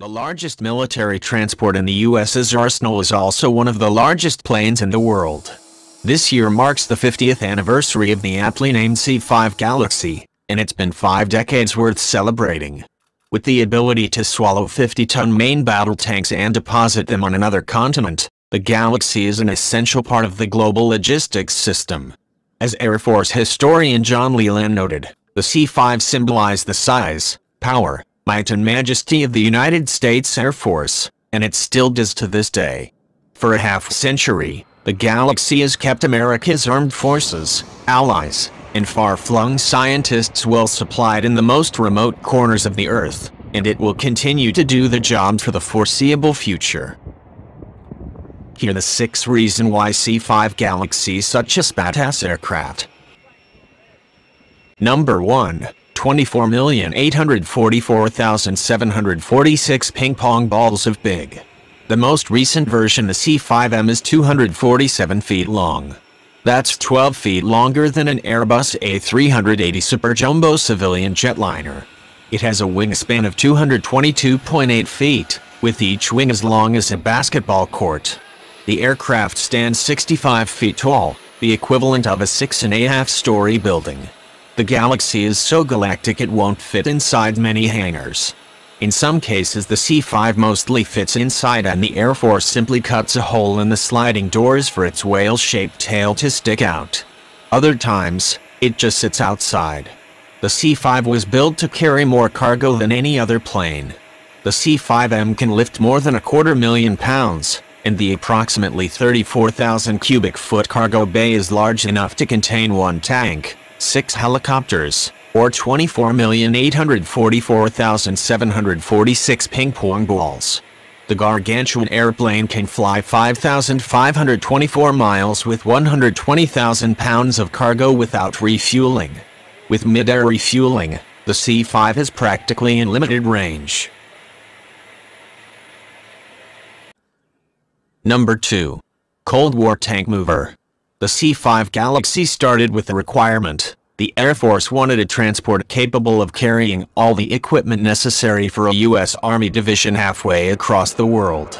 The largest military transport in the U.S.'s arsenal is also one of the largest planes in the world. This year marks the 50th anniversary of the aptly named C-5 Galaxy, and it's been 5 decades worth celebrating. With the ability to swallow 50-ton main battle tanks and deposit them on another continent, the Galaxy is an essential part of the global logistics system. As Air Force historian John Leland noted, the C-5 symbolized the size, power, might and majesty of the United States Air Force, and it still does to this day. For a half-century, the Galaxy has kept America's armed forces, allies, and far-flung scientists well-supplied in the most remote corners of the Earth, and it will continue to do the job for the foreseeable future. Here are the 6 reasons why C-5 Galaxy is such a badass aircraft. Number 1. 24,844,746 ping-pong balls of big. The most recent version, the C-5M, is 247 feet long. That's 12 feet longer than an Airbus A380 Super Jumbo civilian jetliner. It has a wingspan of 222.8 feet, with each wing as long as a basketball court. The aircraft stands 65 feet tall, the equivalent of a 6.5-story building. The Galaxy is so galactic it won't fit inside many hangars. In some cases the C-5 mostly fits inside, and the Air Force simply cuts a hole in the sliding doors for its whale-shaped tail to stick out. Other times, it just sits outside. The C-5 was built to carry more cargo than any other plane. The C-5M can lift more than 250,000 pounds, and the approximately 34,000 cubic foot cargo bay is large enough to contain 1 tank. 6 helicopters, or 24,844,746 ping-pong balls. The gargantuan airplane can fly 5,524 miles with 120,000 pounds of cargo without refueling. With mid-air refueling, the C-5 is practically in limited range. Number 2. Cold War tank mover. The C-5 Galaxy started with a requirement. The Air Force wanted a transport capable of carrying all the equipment necessary for a U.S. Army division halfway across the world.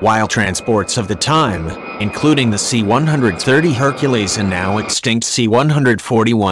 While transports of the time, including the C-130 Hercules and now extinct C-141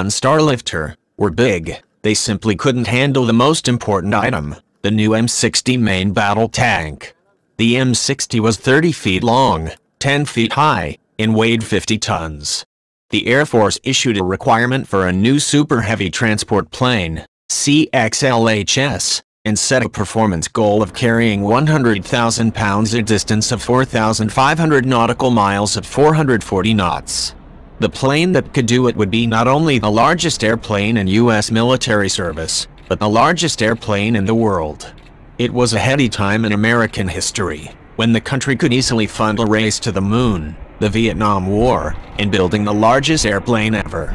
Starlifter, were big, they simply couldn't handle the most important item, the new M60 main battle tank. The M60 was 30 feet long, 10 feet high, and weighed 50 tons. The Air Force issued a requirement for a new super heavy transport plane, CXLHS, and set a performance goal of carrying 100,000 pounds a distance of 4,500 nautical miles at 440 knots. The plane that could do it would be not only the largest airplane in U.S. military service, but the largest airplane in the world. It was a heady time in American history, when the country could easily fund a race to the moon, the Vietnam War, and building the largest airplane ever.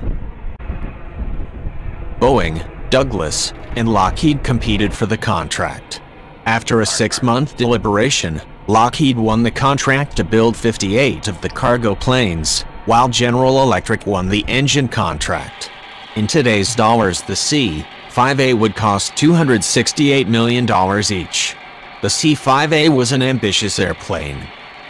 Boeing, Douglas, and Lockheed competed for the contract. After a 6-month deliberation, Lockheed won the contract to build 58 of the cargo planes, while General Electric won the engine contract. In today's dollars, the C-5A would cost $268 million each. The C-5A was an ambitious airplane.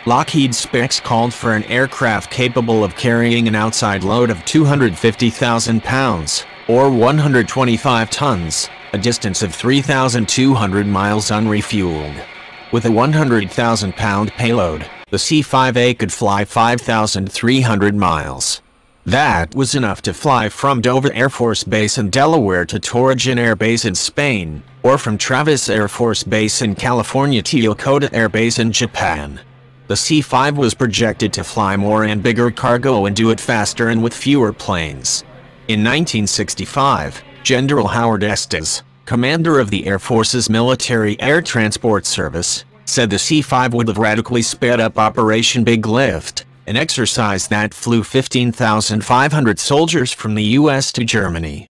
Lockheed specs called for an aircraft capable of carrying an outside load of 250,000 pounds, or 125 tons, a distance of 3,200 miles unrefueled. With a 100,000-pound payload, the C-5A could fly 5,300 miles. That was enough to fly from Dover Air Force Base in Delaware to Torrijos Air Base in Spain, or from Travis Air Force Base in California to Yokota Air Base in Japan. The C-5 was projected to fly more and bigger cargo and do it faster and with fewer planes. In 1965, General Howard Estes, commander of the Air Force's Military Air Transport Service, said the C-5 would have radically sped up Operation Big Lift, an exercise that flew 15,500 soldiers from the U.S. to Germany.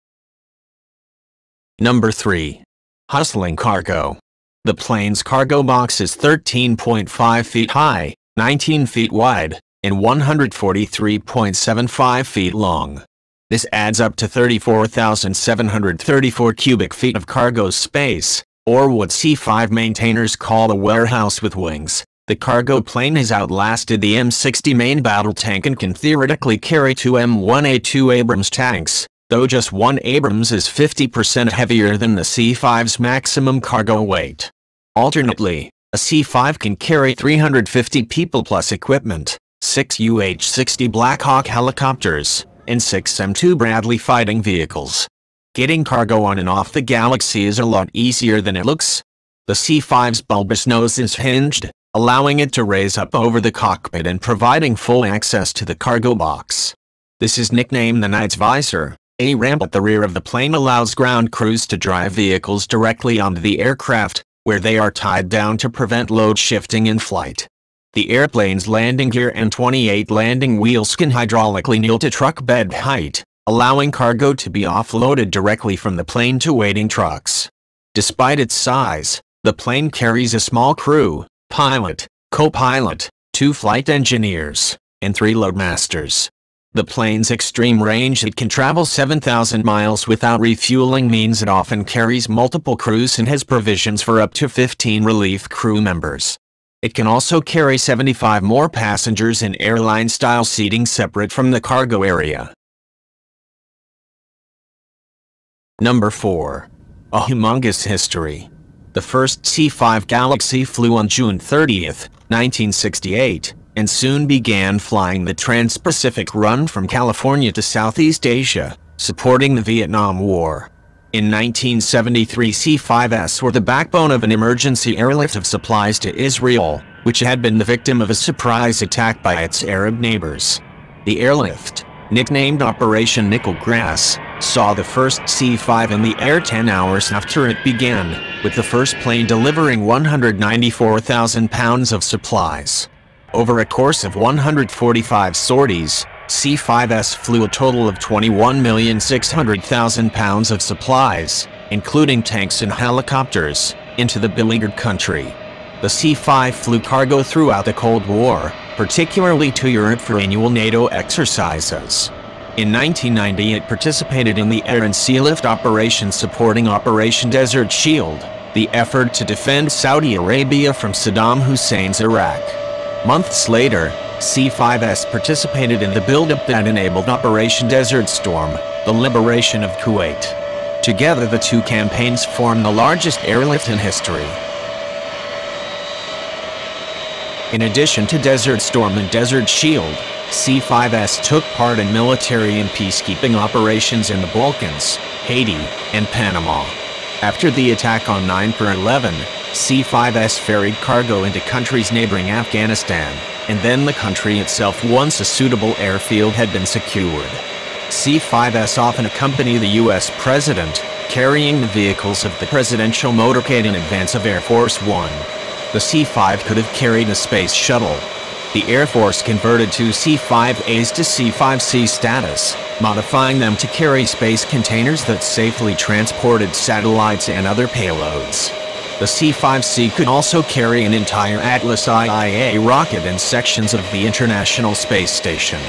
Number 3. Hustling cargo. The plane's cargo box is 13.5 feet high, 19 feet wide, and 143.75 feet long. This adds up to 34,734 cubic feet of cargo space, or what C-5 maintainers call a warehouse with wings, the cargo plane has outlasted the M60 main battle tank and can theoretically carry two M1A2 Abrams tanks, though just one Abrams is 50% heavier than the C-5's maximum cargo weight. Alternately, a C-5 can carry 350 people plus equipment, 6 UH-60 Blackhawk helicopters, and 6 M2 Bradley fighting vehicles. Getting cargo on and off the Galaxy is a lot easier than it looks. The C-5's bulbous nose is hinged, allowing it to raise up over the cockpit and providing full access to the cargo box. This is nicknamed the Knight's Visor. A ramp at the rear of the plane allows ground crews to drive vehicles directly onto the aircraft, where they are tied down to prevent load shifting in flight. The airplane's landing gear and 28 landing wheels can hydraulically kneel to truck bed height, allowing cargo to be offloaded directly from the plane to waiting trucks. Despite its size, the plane carries a small crew: pilot, co-pilot, 2 flight engineers, and 3 loadmasters. The plane's extreme range: it can travel 7,000 miles without refueling, means it often carries multiple crews and has provisions for up to 15 relief crew members. It can also carry 75 more passengers in airline-style seating separate from the cargo area. Number 4. A humongous history. The first C-5 Galaxy flew on June 30, 1968, and soon began flying the Trans-Pacific run from California to Southeast Asia, supporting the Vietnam War. In 1973, C-5s were the backbone of an emergency airlift of supplies to Israel, which had been the victim of a surprise attack by its Arab neighbors. The airlift, nicknamed Operation Nickelgrass, saw the first C-5 in the air 10 hours after it began, with the first plane delivering 194,000 pounds of supplies. Over a course of 145 sorties, C-5s flew a total of 21,600,000 pounds of supplies, including tanks and helicopters, into the beleaguered country. The C-5 flew cargo throughout the Cold War, particularly to Europe for annual NATO exercises. In 1990, it participated in the air and sea lift operations supporting Operation Desert Shield, the effort to defend Saudi Arabia from Saddam Hussein's Iraq. Months later, C-5s participated in the buildup that enabled Operation Desert Storm, the liberation of Kuwait. Together, the two campaigns form the largest airlift in history. In addition to Desert Storm and Desert Shield, C-5s took part in military and peacekeeping operations in the Balkans, Haiti, and Panama. After the attack on 9/11, C-5s ferried cargo into countries neighboring Afghanistan, and then the country itself once a suitable airfield had been secured. C-5s often accompany the U.S. President, carrying the vehicles of the presidential motorcade in advance of Air Force One. The C-5 could have carried a space shuttle. The Air Force converted 2 C-5As to C-5C status, modifying them to carry space containers that safely transported satellites and other payloads. The C-5C could also carry an entire Atlas IIA rocket and sections of the International Space Station.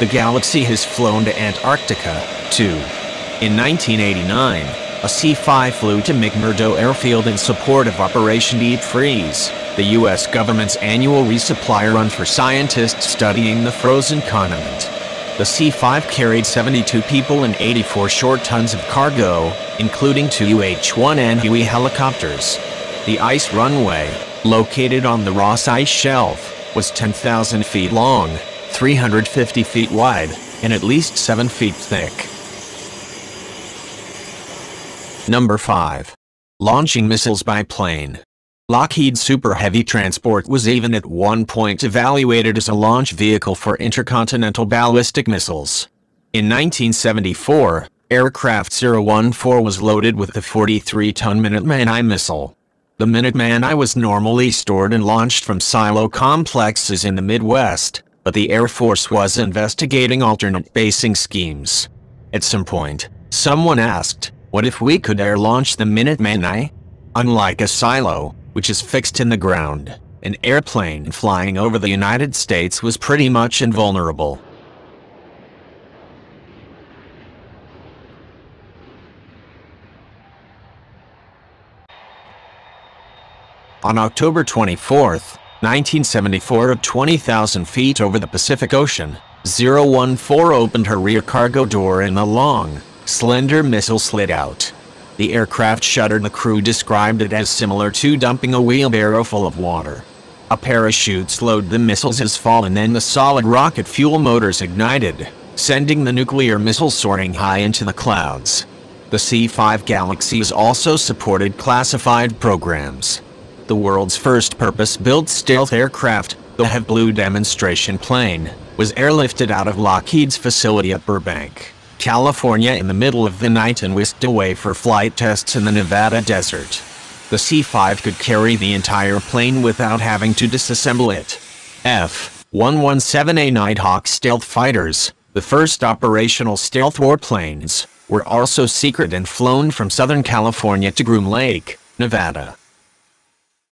The Galaxy has flown to Antarctica, too. In 1989, a C-5 flew to McMurdo Airfield in support of Operation Deep Freeze, the U.S. government's annual resupply run for scientists studying the frozen continent. The C-5 carried 72 people and 84 short tons of cargo, including 2 UH-1 Huey helicopters. The ice runway, located on the Ross Ice Shelf, was 10,000 feet long, 350 feet wide, and at least 7 feet thick. Number 5. Launching missiles by plane. Lockheed Super Heavy Transport was even at one point evaluated as a launch vehicle for intercontinental ballistic missiles. In 1974, aircraft 014 was loaded with the 43-ton Minuteman I missile. The Minuteman I was normally stored and launched from silo complexes in the Midwest, but the Air Force was investigating alternate basing schemes. At some point, someone asked, "What if we could air launch the Minuteman I?" Unlike a silo, which is fixed in the ground, an airplane flying over the United States was pretty much invulnerable. on October 24, 1974 at 20,000 feet over the Pacific Ocean, 014 opened her rear cargo door and a long, slender missile slid out. The aircraft shuddered. The crew described it as similar to dumping a wheelbarrow full of water. A parachute slowed the missile's fall and then the solid rocket fuel motors ignited, sending the nuclear missile soaring high into the clouds. The C-5 Galaxy also supported classified programs. The world's first purpose-built stealth aircraft, the Have Blue demonstration plane, was airlifted out of Lockheed's facility at Burbank, California in the middle of the night and whisked away for flight tests in the Nevada desert. The C-5 could carry the entire plane without having to disassemble it. F-117A Nighthawk stealth fighters, the first operational stealth warplanes, were also secret and flown from Southern California to Groom Lake, Nevada.